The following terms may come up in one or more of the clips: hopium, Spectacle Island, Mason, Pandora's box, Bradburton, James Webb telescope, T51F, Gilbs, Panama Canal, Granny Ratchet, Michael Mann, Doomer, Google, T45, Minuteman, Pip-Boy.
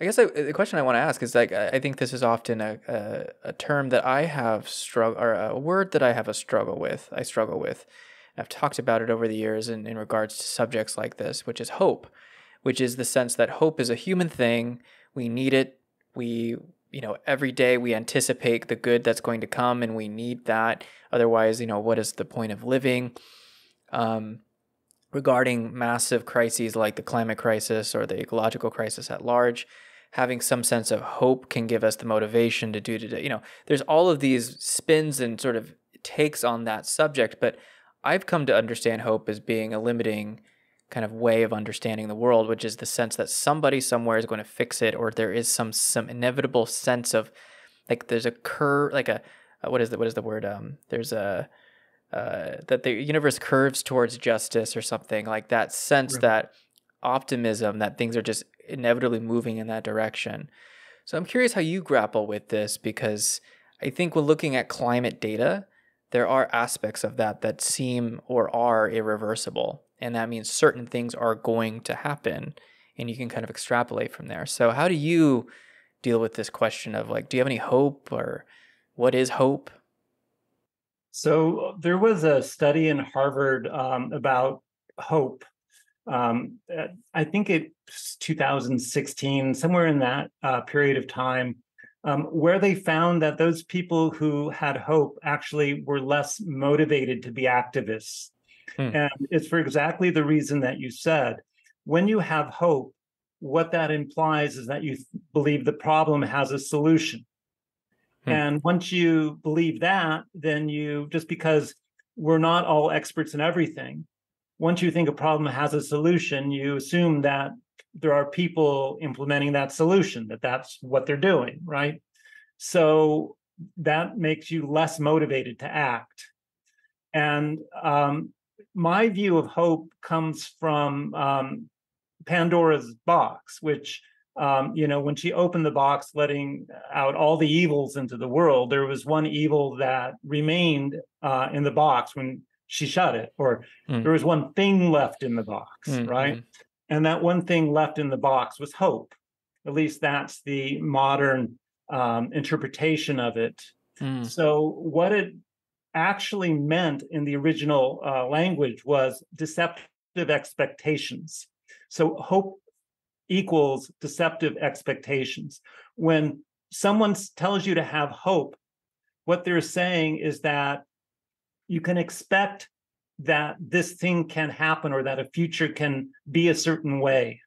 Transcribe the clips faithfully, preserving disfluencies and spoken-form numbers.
I guess I, the question I want to ask is, like, I think this is often a a, a term that I have struggle, or a word that I have a struggle with. I struggle with. I've talked about it over the years in, in regards to subjects like this, which is hope, which is the sense that hope is a human thing. We need it. We, you know, every day we anticipate the good that's going to come, and we need that. Otherwise, you know, what is the point of living? Um, regarding massive crises like the climate crisis or the ecological crisis at large, having some sense of hope can give us the motivation to do today. You know, there's all of these spins and sort of takes on that subject, but I've come to understand hope as being a limiting kind of way of understanding the world, which is the sense that somebody somewhere is going to fix it, or there is some some inevitable sense of, like, there's a curve, like a, what is the, what is the word? Um, there's a, uh, that the universe curves towards justice or something like that, sense right. that optimism, that things are just inevitably moving in that direction. So I'm curious how you grapple with this, because I think when looking at climate data, there are aspects of that that seem or are irreversible. And that means certain things are going to happen, and you can kind of extrapolate from there. So how do you deal with this question of, like, do you have any hope, or what is hope? So there was a study in Harvard um, about hope. Um, I think it's two thousand sixteen, somewhere in that uh, period of time, um, where they found that those people who had hope actually were less motivated to be activists. Hmm. And it's for exactly the reason that you said. When you have hope, what that implies is that you th- believe the problem has a solution. Hmm. And once you believe that, then you, just because we're not all experts in everything, once you think a problem has a solution, you assume that there are people implementing that solution, that that's what they're doing, right? So that makes you less motivated to act. And um, my view of hope comes from um, Pandora's box, which, um, you know, when she opened the box, letting out all the evils into the world, there was one evil that remained uh, in the box when she shut it, or mm. there was one thing left in the box, mm-hmm. right? And that one thing left in the box was hope. At least that's the modern um, interpretation of it. Mm. So what it actually meant in the original uh, language was deceptive expectations. So hope equals deceptive expectations. When someone tells you to have hope, what they're saying is that you can expect that this thing can happen, or that a future can be a certain way,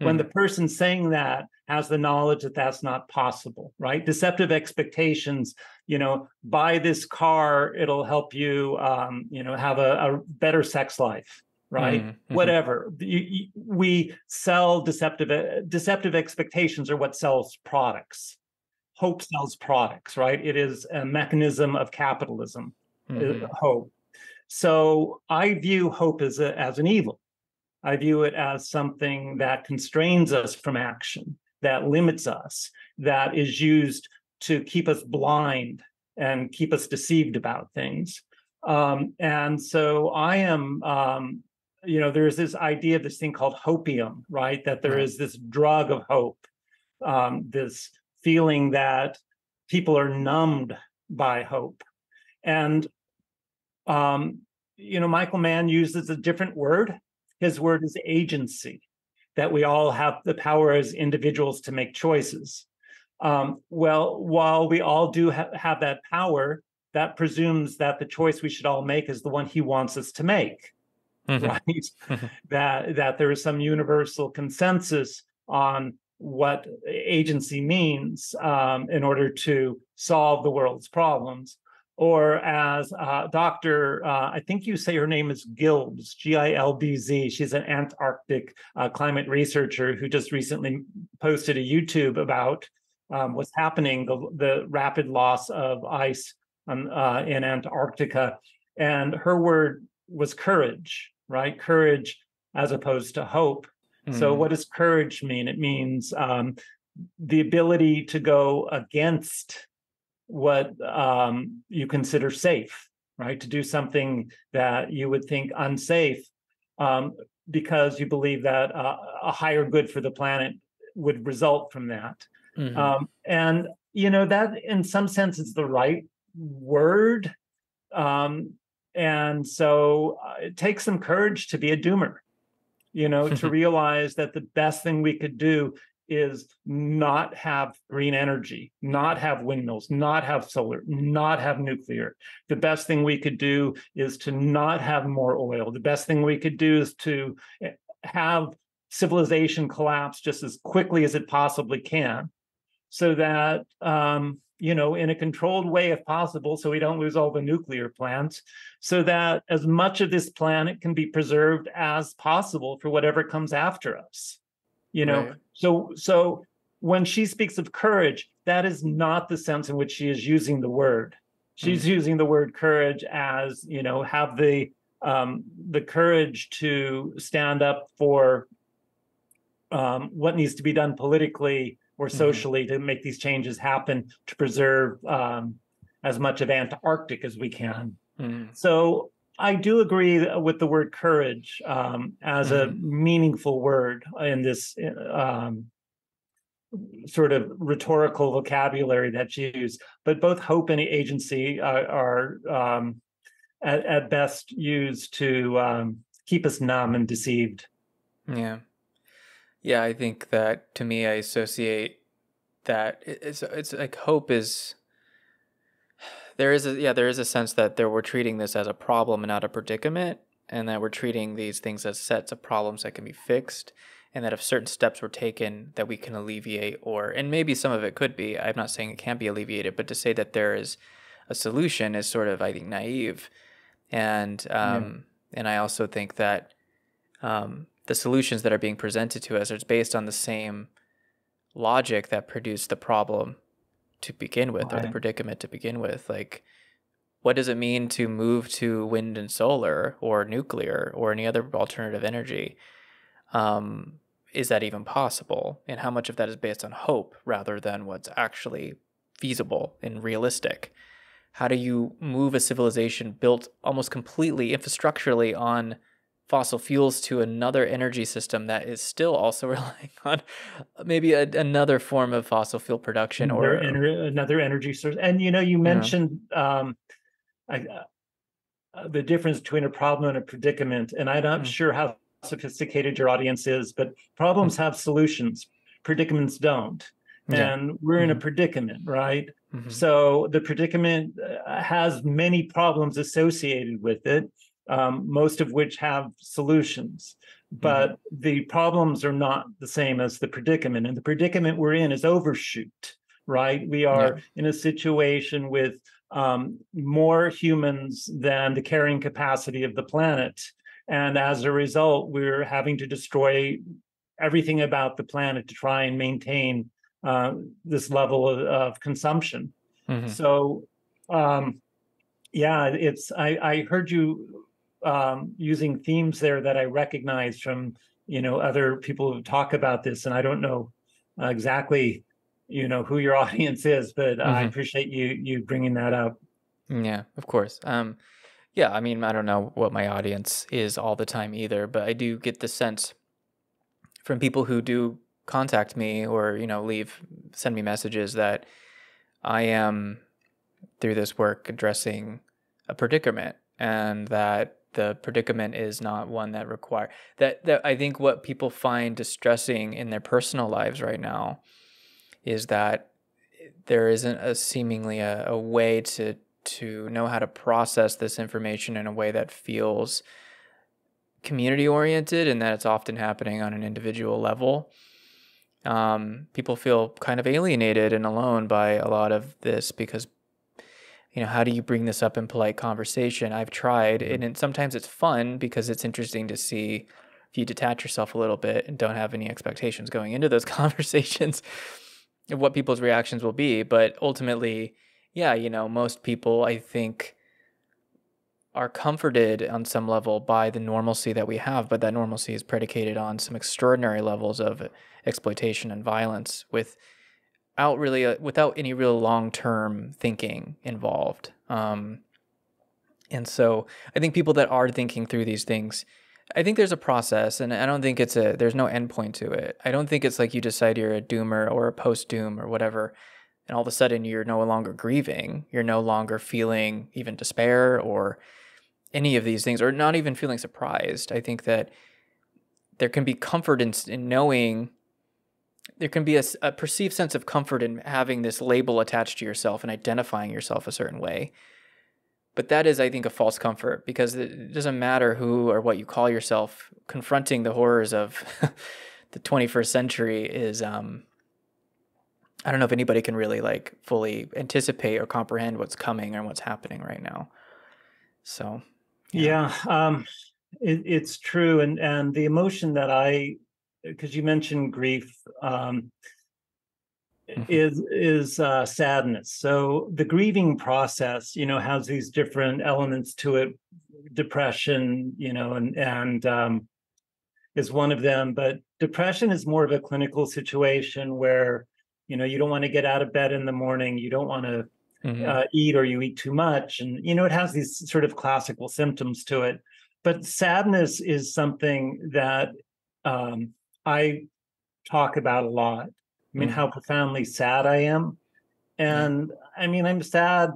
mm. when the person saying that has the knowledge that that's not possible, right? Deceptive expectations, you know, buy this car, it'll help you, um, you know, have a, a better sex life, right? Mm-hmm. Whatever. You, you, we sell deceptive, uh, deceptive expectations are what sells products. Hope sells products, right? It is a mechanism of capitalism, mm-hmm. uh, hope. So I view hope as a, as an evil. I view it as something that constrains us from action, that limits us, that is used to keep us blind and keep us deceived about things. Um, and so I am, um, you know, there's this idea of this thing called hopium, right? That there is this drug of hope, um, this feeling that people are numbed by hope. And, um, you know, Michael Mann uses a different word. His word is agency, that we all have the power as individuals to make choices. Um, well, while we all do ha- have that power, that presumes that the choice we should all make is the one he wants us to make, mm-hmm. right? Mm-hmm. That, that there is some universal consensus on what agency means um, in order to solve the world's problems. Or as uh, Doctor, uh, I think you say her name is Gilbs, G I L B Z. She's an Antarctic uh, climate researcher who just recently posted a YouTube about um, what's happening, the, the rapid loss of ice um, uh, in Antarctica. And her word was courage, right? Courage as opposed to hope. Mm-hmm. So what does courage mean? It means um, the ability to go against what um, you consider safe, right? To do something that you would think unsafe um, because you believe that uh, a higher good for the planet would result from that. Mm-hmm. Um, and, you know, that in some sense is the right word. Um, and so uh, it takes some courage to be a doomer, you know, to realize that the best thing we could do is not have green energy, not have windmills, not have solar, not have nuclear. The best thing we could do is to not have more oil. The best thing we could do is to have civilization collapse just as quickly as it possibly can, so that, um, you know, in a controlled way if possible, so we don't lose all the nuclear plants, so that as much of this planet can be preserved as possible for whatever comes after us. You know, right. so so when she speaks of courage, that is not the sense in which she is using the word. She's mm. using the word courage as, you know, have the um, the courage to stand up for um, what needs to be done politically or socially mm-hmm. to make these changes happen, to preserve um, as much of Antarctic as we can. Mm. So I do agree with the word courage um, as mm-hmm. a meaningful word in this um, sort of rhetorical vocabulary that you use. But both hope and agency are, are um, at, at best used to um, keep us numb and deceived. Yeah. Yeah, I think that, to me, I associate that it's, it's like hope is... There is a, yeah, there is a sense that there, we're treating this as a problem and not a predicament, and that we're treating these things as sets of problems that can be fixed, and that if certain steps were taken that we can alleviate, or, and maybe some of it could be, I'm not saying it can't be alleviated, but to say that there is a solution is sort of, I think, naive. And, um, yeah. and I also think that um, the solutions that are being presented to us are based on the same logic that produced the problem to begin with, or the predicament to begin with. Like, what does it mean to move to wind and solar or nuclear or any other alternative energy? Um, is that even possible? And how much of that is based on hope rather than what's actually feasible and realistic? How do you move a civilization built almost completely infrastructurally on fossil fuels to another energy system that is still also relying on maybe a, another form of fossil fuel production, another, or ener another energy source? And, you know, you mentioned yeah. um, I, uh, the difference between a problem and a predicament. And I'm not mm. sure how sophisticated your audience is, but problems mm. have solutions. Predicaments don't. Yeah. And we're mm-hmm. in a predicament, right? Mm-hmm. So the predicament has many problems associated with it. Um, most of which have solutions, but mm-hmm. the problems are not the same as the predicament. And the predicament we're in is overshoot, right? We are yeah. in a situation with um, more humans than the carrying capacity of the planet. And as a result, we're having to destroy everything about the planet to try and maintain uh, this level of, of consumption. Mm-hmm. So, um, yeah, it's, I, I heard you um using themes there that I recognize from, you know, other people who talk about this, and I don't know uh, exactly, you know, who your audience is, but uh, mm-hmm. I appreciate you you bringing that up. Yeah, of course. Um yeah, I mean, I don't know what my audience is all the time either, but I do get the sense from people who do contact me, or, you know, leave send me messages, that I am, through this work, addressing a predicament, and that the predicament is not one that require that, that I think what people find distressing in their personal lives right now is that there isn't a seemingly a, a way to to know how to process this information in a way that feels community oriented, and that it's often happening on an individual level. Um, people feel kind of alienated and alone by a lot of this, because, you know, how do you bring this up in polite conversation? I've tried, and, and sometimes it's fun because it's interesting to see if you detach yourself a little bit and don't have any expectations going into those conversations of what people's reactions will be. But ultimately, yeah, you know, most people, I think, are comforted on some level by the normalcy that we have, but that normalcy is predicated on some extraordinary levels of exploitation and violence with out really uh, without any real long-term thinking involved. Um, and so I think people that are thinking through these things I think there's a process, and I don't think it's a, there's no endpoint to it. I don't think it's like you decide you're a doomer or a post-doom or whatever, and all of a sudden you're no longer grieving. You're no longer feeling even despair or any of these things, or not even feeling surprised. I think that there can be comfort in, in knowing, there can be a, a perceived sense of comfort in having this label attached to yourself and identifying yourself a certain way. But that is, I think, a false comfort, because it doesn't matter who or what you call yourself. Confronting the horrors of the twenty-first century is, um, I don't know if anybody can really like fully anticipate or comprehend what's coming or what's happening right now. So, yeah, yeah um, it, it's true. And, and the emotion that I, because you mentioned grief, um, is is uh, sadness. So the grieving process, you know, has these different elements to it. Depression, you know, and and um, is one of them. But depression is more of a clinical situation where, you know, you don't want to get out of bed in the morning. You don't want to mm-hmm. uh, eat, or you eat too much. And, you know, it has these sort of classical symptoms to it. But sadness is something that um, I talk about a lot. I mean, mm-hmm. how profoundly sad I am. And mm-hmm. I mean, I'm sad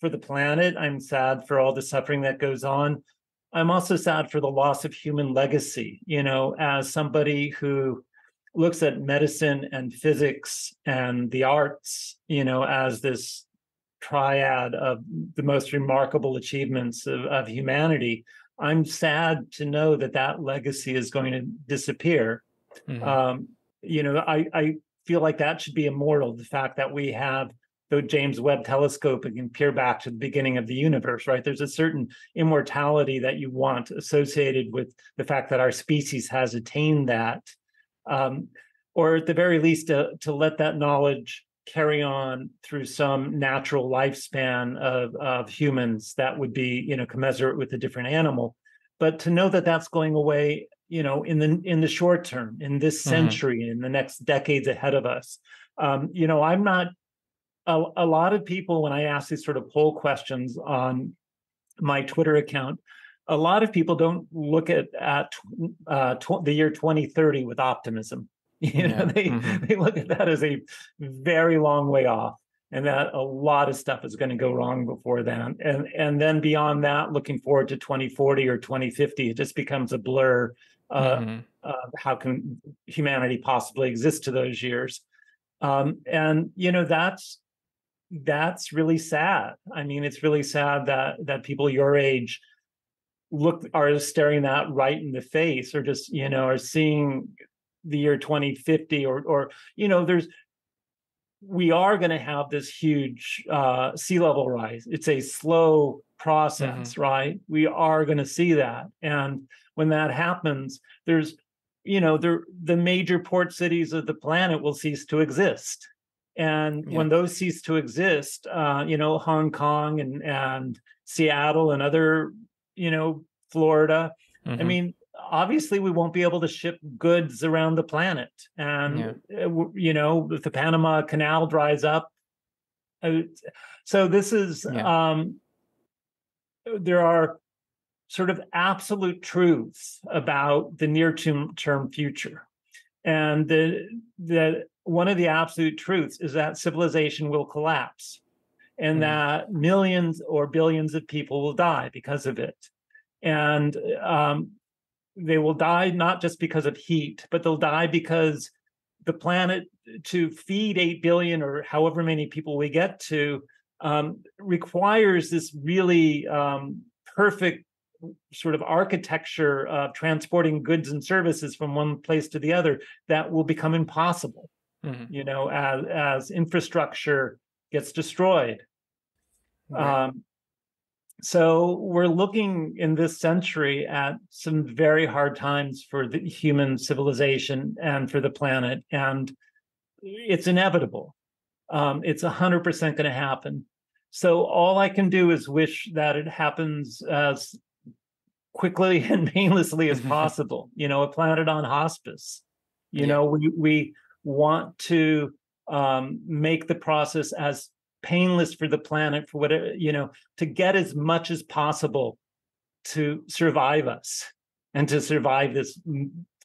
for the planet. I'm sad for all the suffering that goes on. I'm also sad for the loss of human legacy, you know, as somebody who looks at medicine and physics and the arts, you know, as this triad of the most remarkable achievements of, of humanity. I'm sad to know that that legacy is going to disappear. Mm-hmm. Um, you know, I, I feel like that should be immortal. The fact that we have the James Webb telescope and can peer back to the beginning of the universe, right? There's a certain immortality that you want associated with the fact that our species has attained that. Um, or at the very least, to, to let that knowledge carry on through some natural lifespan of, of humans that would be, you know, commensurate with a different animal. But to know that that's going away, you know, in the in the short term, in this century, mm-hmm. in the next decades ahead of us, um, you know, I'm not, a, a lot of people, when I ask these sort of poll questions on my Twitter account, a lot of people don't look at, at uh, tw- the year twenty thirty with optimism. You know, yeah. they, mm-hmm. they look at that as a very long way off, and that a lot of stuff is going to go wrong before then. And, and then beyond that, looking forward to twenty forty or twenty fifty, it just becomes a blur. Uh, mm-hmm. uh, how can humanity possibly exist to those years? Um, and, you know, that's that's really sad. I mean, it's really sad that that people your age look are staring that right in the face, or just, you know, are seeing the year twenty fifty, or, or you know, there's we are going to have this huge uh, sea level rise. It's a slow process, mm-hmm. right? We are going to see that. And when that happens, there's, you know, there, the major port cities of the planet will cease to exist. And yeah. when those cease to exist, uh, you know, Hong Kong and, and Seattle and other, you know, Florida, mm-hmm. I mean, obviously we won't be able to ship goods around the planet. And, yeah. you know, if the Panama Canal dries up. So this is, yeah. um, there are sort of absolute truths about the near-term future. And the, the one of the absolute truths is that civilization will collapse, and mm. that millions or billions of people will die because of it. And um, they will die not just because of heat, but they'll die because the planet, to feed eight billion or however many people we get to, um, requires this really um, perfect sort of architecture of transporting goods and services from one place to the other that will become impossible, mm-hmm. you know, as, as infrastructure gets destroyed. Right. Um, so we're looking in this century at some very hard times for the human civilization and for the planet, and it's inevitable. Um, it's one hundred percent going to happen. So all I can do is wish that it happens as quickly and painlessly as possible. You know, a planet on hospice. You yeah. know, we we want to um, make the process as painless for the planet, for whatever, you know, to get as much as possible to survive us. and to survive this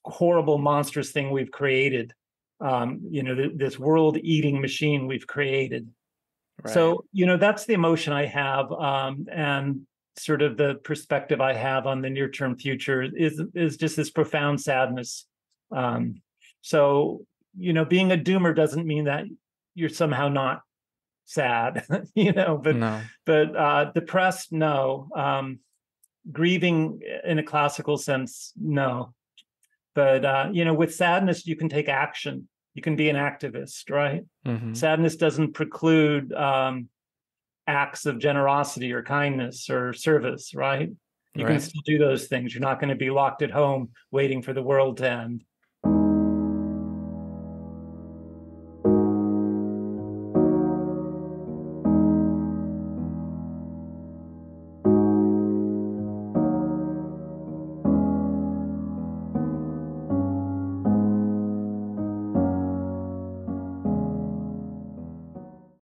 horrible, monstrous thing we've created, um, you know, th- this world-eating machine we've created. Right. So, you know, that's the emotion I have, um, and sort of the perspective I have on the near-term future is is just this profound sadness. Um, so, you know, being a doomer doesn't mean that you're somehow not sad, you know, but no. but uh, depressed, no. Um, grieving in a classical sense, no. But, uh, you know, with sadness, you can take action. You can be an activist, right? Mm-hmm. Sadness doesn't preclude um, acts of generosity or kindness or service, right? You right. can still do those things. You're not going to be locked at home waiting for the world to end.